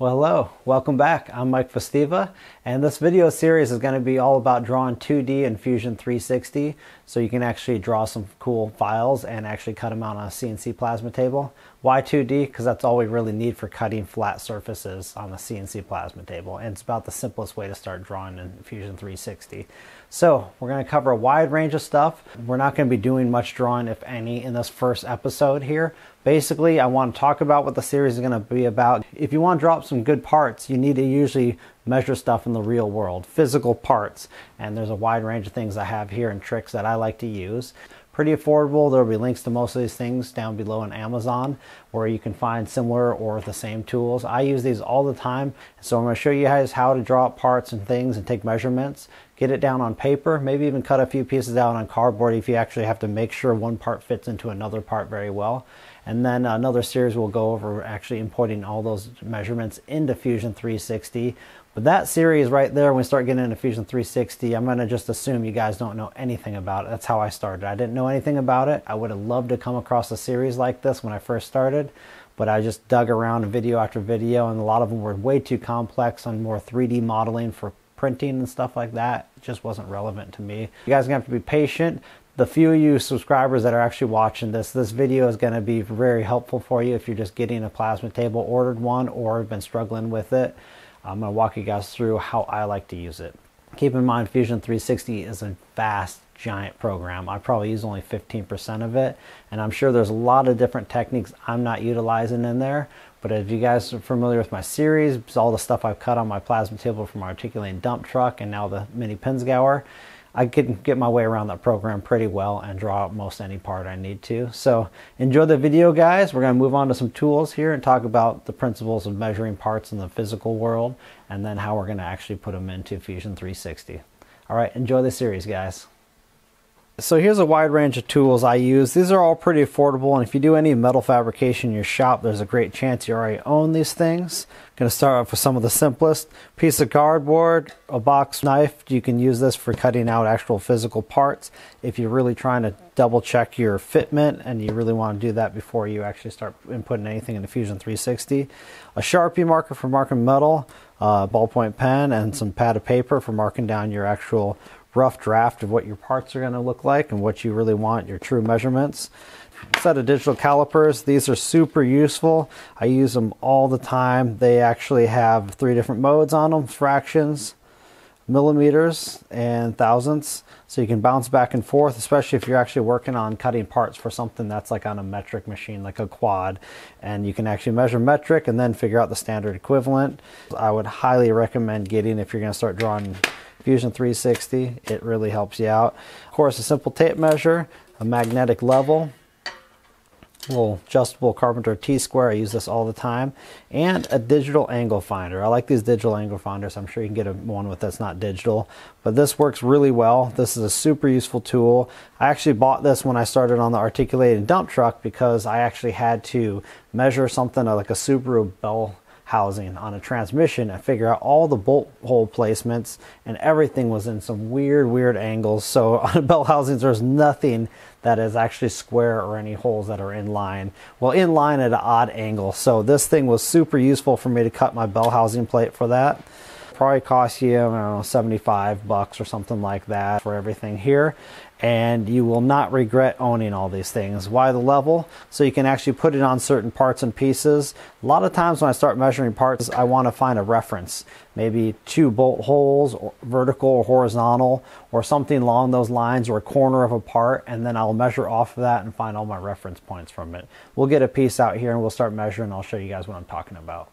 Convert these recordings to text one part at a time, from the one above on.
Well, hello, welcome back. I'm Mike Festiva, and this video series is going to be all about drawing 2D in Fusion 360, so you can actually draw some cool files and actually cut them out on a CNC plasma table. Why 2D? Because that's all we really need for cutting flat surfaces on the CNC plasma table, and it's about the simplest way to start drawing in Fusion 360. So we're going to cover a wide range of stuff. We're not going to be doing much drawing, if any, in this first episode here. Basically, I want to talk about what the series is going to be about. If you want to draw up some good parts, you need to usually measure stuff in the real world, physical parts. And there's a wide range of things I have here and tricks that I like to use. Pretty affordable. There will be links to most of these things down below on Amazon, where you can find similar or the same tools. I use these all the time, so I'm going to show you guys how to draw up parts and things and take measurements, get it down on paper, maybe even cut a few pieces out on cardboard if you actually have to make sure one part fits into another part very well. And then another series we'll go over actually importing all those measurements into Fusion 360. But that series right there, when we start getting into Fusion 360, I'm going to just assume you guys don't know anything about it. That's how I started. I didn't know anything about it. I would have loved to come across a series like this when I first started, but I just dug around video after video, and a lot of them were way too complex on more 3D modeling for printing and stuff like that. It just wasn't relevant to me. You guys are going to have to be patient. The few of you subscribers that are actually watching this video is going to be very helpful for you if you're just getting a plasma table, ordered one, or have been struggling with it. I'm going to walk you guys through how I like to use it. Keep in mind, Fusion 360 is a vast, giant program. I probably use only 15% of it, and I'm sure there's a lot of different techniques I'm not utilizing in there. But if you guys are familiar with my series, it's all the stuff I've cut on my plasma table from my articulating dump truck and now the mini Pinzgauer. I can get my way around that program pretty well and draw out most any part I need to. So enjoy the video, guys. We're going to move on to some tools here and talk about the principles of measuring parts in the physical world, and then how we're going to actually put them into Fusion 360. All right, enjoy the series, guys. So here's a wide range of tools I use. These are all pretty affordable, and if you do any metal fabrication in your shop, there's a great chance you already own these things. I'm going to start off with some of the simplest. Piece of cardboard, a box knife. You can use this for cutting out actual physical parts if you're really trying to double check your fitment, and you really want to do that before you actually start inputting anything into Fusion 360. A Sharpie marker for marking metal, a ballpoint pen, and some pad of paper for marking down your actual rough draft of what your parts are going to look like and what you really want, your true measurements. Set of digital calipers. These are super useful. I use them all the time. They actually have 3 different modes on them: fractions, millimeters, and thousandths. So you can bounce back and forth, especially if you're actually working on cutting parts for something that's like on a metric machine, like a quad, and you can actually measure metric and then figure out the standard equivalent. I would highly recommend getting, if you're going to start drawing Fusion 360, it really helps you out. Of course, a simple tape measure, a magnetic level, a little adjustable carpenter T-square. I use this all the time, and a digital angle finder. I like these digital angle finders. I'm sure you can get one with that's not digital, but this works really well. This is a super useful tool. I actually bought this when I started on the articulated dump truck, because I actually had to measure something like a Subaru bell housing on a transmission and figure out all the bolt hole placements, and everything was in some weird angles. So on belt housings, there's nothing that is actually square or any holes that are in line. Well, in line at an odd angle. So this thing was super useful for me to cut my bell housing plate for that. Probably cost you, I don't know, $75 or something like that for everything here. And you will not regret owning all these things. Why the level? So you can actually put it on certain parts and pieces. A lot of times when I start measuring parts, I want to find a reference. Maybe 2 bolt holes, or vertical or horizontal, or something along those lines, or a corner of a part, and then I'll measure off of that and find all my reference points from it. We'll get a piece out here and we'll start measuring. I'll show you guys what I'm talking about.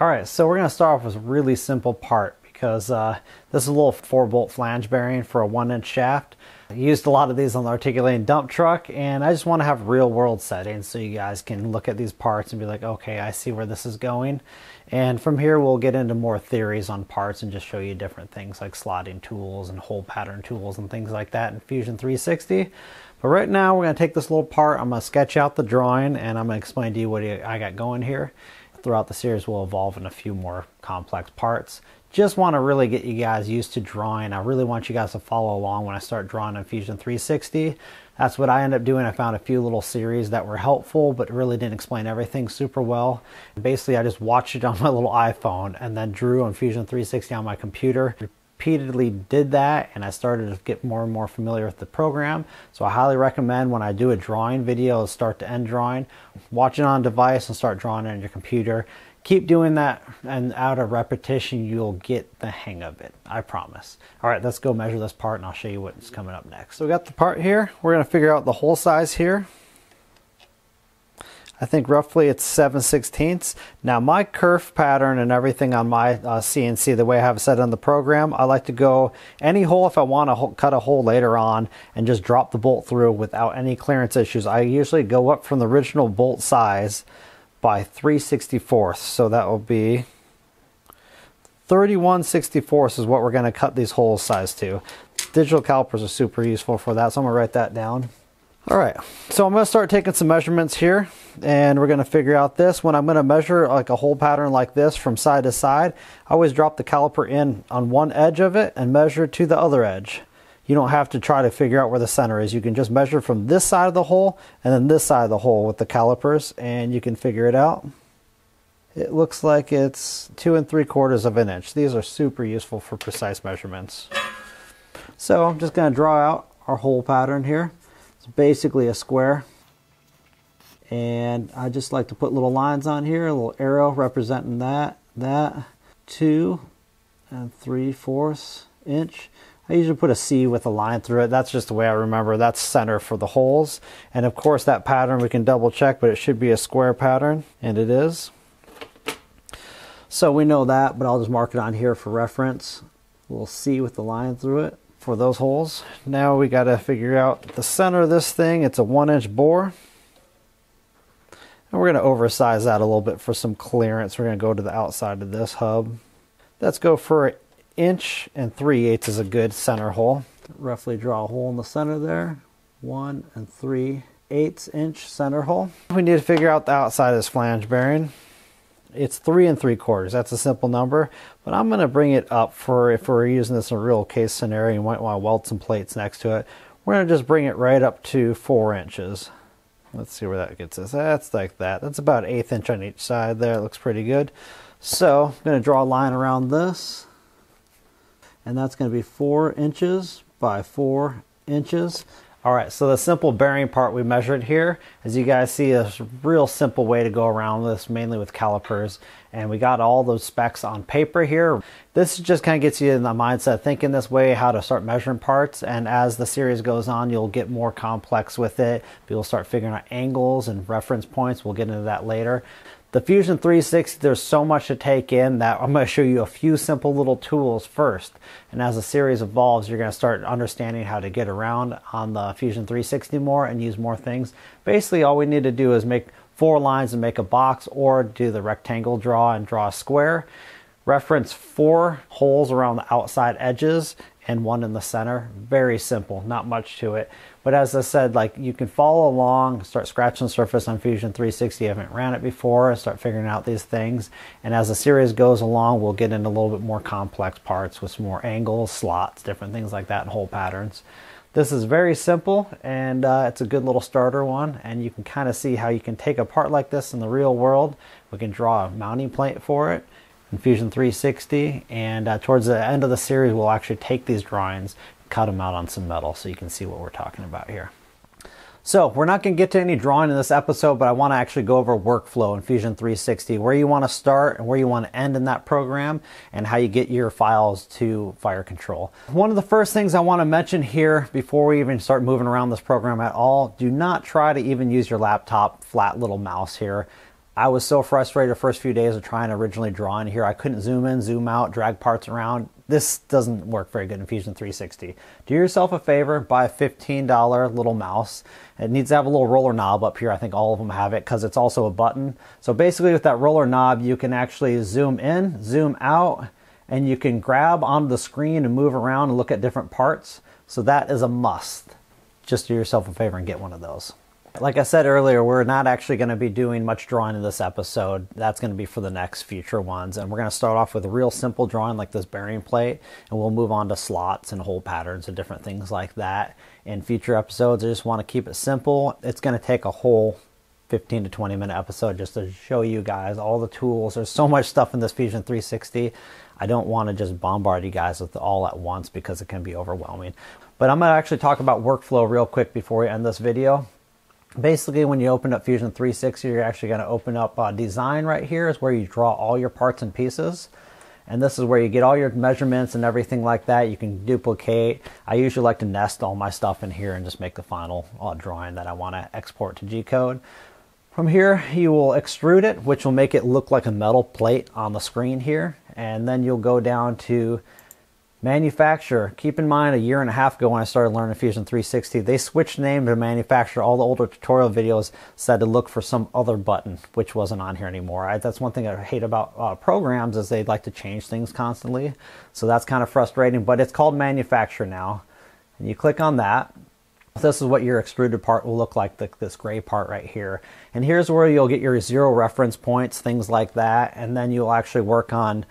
All right, so we're gonna start off with a really simple part, because this is a little 4-bolt flange bearing for a 1-inch shaft. I used a lot of these on the articulating dump truck, and I just want to have real world settings so you guys can look at these parts and be like, okay, I see where this is going. And from here, we'll get into more theories on parts and just show you different things like slotting tools and hole pattern tools and things like that in Fusion 360. But right now, we're going to take this little part, I'm going to sketch out the drawing, and I'm going to explain to you what I got going here. throughout the series we'll evolve in a few more complex parts. Just want to really get you guys used to drawing. I really want you guys to follow along when I start drawing in Fusion 360. That's what I end up doing. I found a few little series that were helpful, but really didn't explain everything super well. Basically, I just watched it on my little iPhone and then drew on Fusion 360 on my computer. Repeatedly did that, and I started to get more and more familiar with the program. So I highly recommend when I do a drawing video, start to end drawing, watch it on a device and start drawing it on your computer. Keep doing that, and out of repetition, you'll get the hang of it, I promise. All right, let's go measure this part and I'll show you what's coming up next. So we got the part here. We're gonna figure out the hole size here. I think roughly it's 7/16. Now my kerf pattern and everything on my CNC, the way I have it set in the program, I like to go any hole if I want to cut a hole later on and just drop the bolt through without any clearance issues. I usually go up from the original bolt size by 3/64, so that will be 31/64 is what we're going to cut these holes size to. Digital calipers are super useful for that, so I'm going to write that down. All right, so I'm going to start taking some measurements here, and we're going to figure out this. When I'm going to measure like a hole pattern like this from side to side, I always drop the caliper in on one edge of it and measure to the other edge. You don't have to try to figure out where the center is. You can just measure from this side of the hole and then this side of the hole with the calipers, and you can figure it out. It looks like it's 2 3/4 of an inch. These are super useful for precise measurements. So I'm just going to draw out our hole pattern here. It's basically a square, and I just like to put little lines on here, a little arrow representing that, 2 3/4 inch. I usually put a C with a line through it. That's just the way I remember. That's center for the holes. And of course that pattern we can double check, but it should be a square pattern, and it is. So we know that, but I'll just mark it on here for reference. A little C with the line through it for those holes. Now we gotta figure out the center of this thing. It's a 1-inch bore. And we're gonna oversize that a little bit for some clearance. We're gonna go to the outside of this hub. Let's go for it. 1 3/8 is a good center hole. Roughly draw a hole in the center there. 1 3/8 inch center hole. We need to figure out the outside of this flange bearing. It's 3 3/4. That's a simple number, but I'm going to bring it up for if we're using this in a real case scenario. You might want to weld some plates next to it. We're going to just bring it right up to 4 inches. Let's see where that gets us. That's like that. That's about 1/8 inch on each side there. It looks pretty good. So I'm going to draw a line around this. And that's going to be 4 inches by 4 inches. All right, so the simple bearing part we measured here, as you guys see, is a real simple way to go around this, mainly with calipers. And we got all those specs on paper here. This just kind of gets you in the mindset thinking this way, how to start measuring parts. And as the series goes on, you'll get more complex with it. You'll start figuring out angles and reference points. We'll get into that later. The Fusion 360, there's so much to take in that I'm going to show you a few simple little tools first. And as the series evolves, you're going to start understanding how to get around on the Fusion 360 more and use more things. Basically, all we need to do is make 4 lines and make a box, or do the rectangle draw and draw a square. Reference 4 holes around the outside edges and 1 in the center. Very simple, not much to it. But as I said, like, you can follow along, start scratching the surface on Fusion 360 if you haven't ran it before, and start figuring out these things. And as the series goes along, we'll get into a little bit more complex parts with some more angles, slots, different things like that, and hole patterns. This is very simple, and it's a good little starter one, and you can kind of see how you can take a part like this in the real world. We can draw a mounting plate for it in Fusion 360, and towards the end of the series we'll actually take these drawings, cut them out on some metal so you can see what we're talking about here. So we're not going to get to any drawing in this episode, but I want to actually go over workflow in Fusion 360, where you want to start and where you want to end in that program, and how you get your files to Fire Control. One of the first things I want to mention here before we even start moving around this program at all, do not try to even use your laptop flat little mouse here. I was so frustrated the first few days of trying to originally draw in here. I couldn't zoom in, zoom out, drag parts around. This doesn't work very good in Fusion 360. Do yourself a favor, buy a $15 little mouse. It needs to have a little roller knob up here. I think all of them have it because it's also a button. So basically with that roller knob, you can actually zoom in, zoom out, and you can grab onto the screen and move around and look at different parts. So that is a must. Just do yourself a favor and get one of those. Like I said earlier, we're not actually going to be doing much drawing in this episode. That's going to be for the next future ones. And we're going to start off with a real simple drawing like this bearing plate, and we'll move on to slots and hole patterns and different things like that in future episodes. I just want to keep it simple. It's going to take a whole 15 to 20 minute episode just to show you guys all the tools. There's so much stuff in this Fusion 360. I don't want to just bombard you guys with all at once because it can be overwhelming. But I'm going to actually talk about workflow real quick before we end this video. Basically, when you open up Fusion 360, you're actually going to open up design. Right here is where you draw all your parts and pieces. And this is where you get all your measurements and everything like that. You can duplicate. I usually like to nest all my stuff in here and just make the final drawing that I want to export to G-code. From here, you will extrude it, which will make it look like a metal plate on the screen here. And then you'll go down to manufacture. Keep in mind, a year and a half ago when I started learning Fusion 360, they switched name to manufacture. All the older tutorial videos said to look for some other button, which wasn't on here anymore. That's one thing I hate about programs, is they like to change things constantly. So that's kind of frustrating, but it's called manufacture now. And you click on that. This is what your extruded part will look like, this gray part right here. And here's where you'll get your zero reference points, things like that. And then you'll actually work on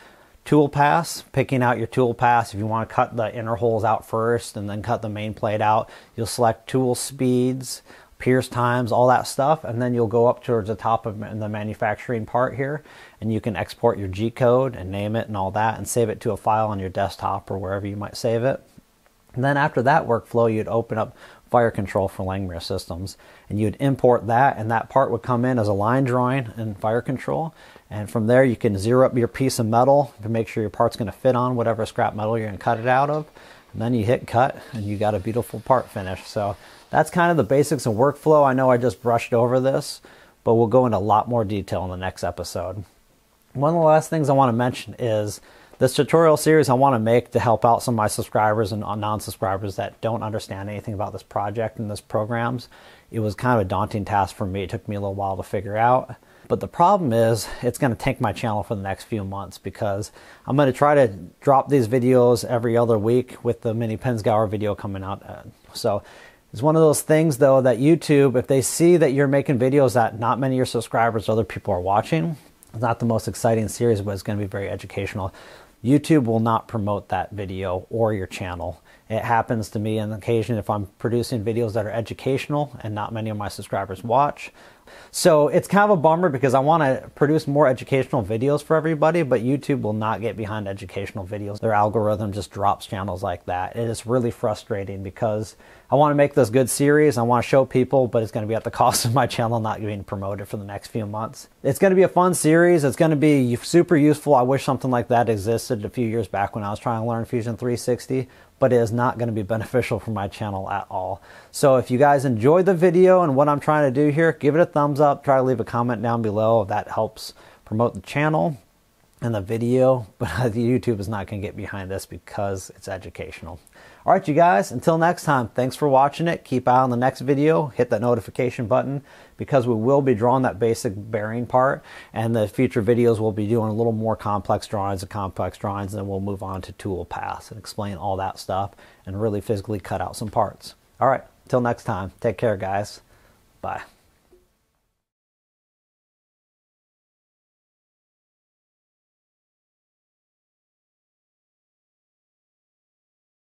tool pass, picking out your tool pass. If you want to cut the inner holes out first and then cut the main plate out, you'll select tool speeds, pierce times, all that stuff. And then you'll go up towards the top of the manufacturing part here, and you can export your G-code and name it and all that, and save it to a file on your desktop or wherever you might save it. And then after that workflow, you'd open up Fire Control for Langmuir Systems, and you'd import that, and that part would come in as a line drawing in Fire Control. And from there, you can zero up your piece of metal to make sure your part's going to fit on whatever scrap metal you're going to cut it out of. And then you hit cut, and you got a beautiful part finished. So that's kind of the basics of workflow. I know I just brushed over this, but we'll go into a lot more detail in the next episode. One of the last things I want to mention is this tutorial series I want to make to help out some of my subscribers and non-subscribers that don't understand anything about this project and this programs. It was kind of a daunting task for me. It took me a little while to figure out. But the problem is it's going to tank my channel for the next few months, because I'm going to try to drop these videos every other week with the mini Pinzgauer video coming out. So it's one of those things, though, that YouTube, if they see that you're making videos that not many of your subscribers or other people are watching, it's not the most exciting series, but it's going to be very educational. YouTube will not promote that video or your channel. It happens to me on occasion if I'm producing videos that are educational and not many of my subscribers watch. So it's kind of a bummer, because I want to produce more educational videos for everybody, but YouTube will not get behind educational videos. Their algorithm just drops channels like that. It is really frustrating, because I want to make this good series. I want to show people, but it's going to be at the cost of my channel not being promoted for the next few months. It's going to be a fun series. It's going to be super useful. I wish something like that existed a few years back when I was trying to learn Fusion 360. But it is not going to be beneficial for my channel at all. So if you guys enjoyed the video and what I'm trying to do here, give it a thumbs up. Try to leave a comment down below. That helps promote the channel and the video. But YouTube is not going to get behind this because it's educational. All right, you guys, until next time, thanks for watching it. Keep an eye on the next video. Hit that notification button, because we will be drawing that basic bearing part, and the future videos will be doing a little more complex drawings, and then we'll move on to tool paths and explain all that stuff and really physically cut out some parts. All right, until next time, take care, guys. Bye.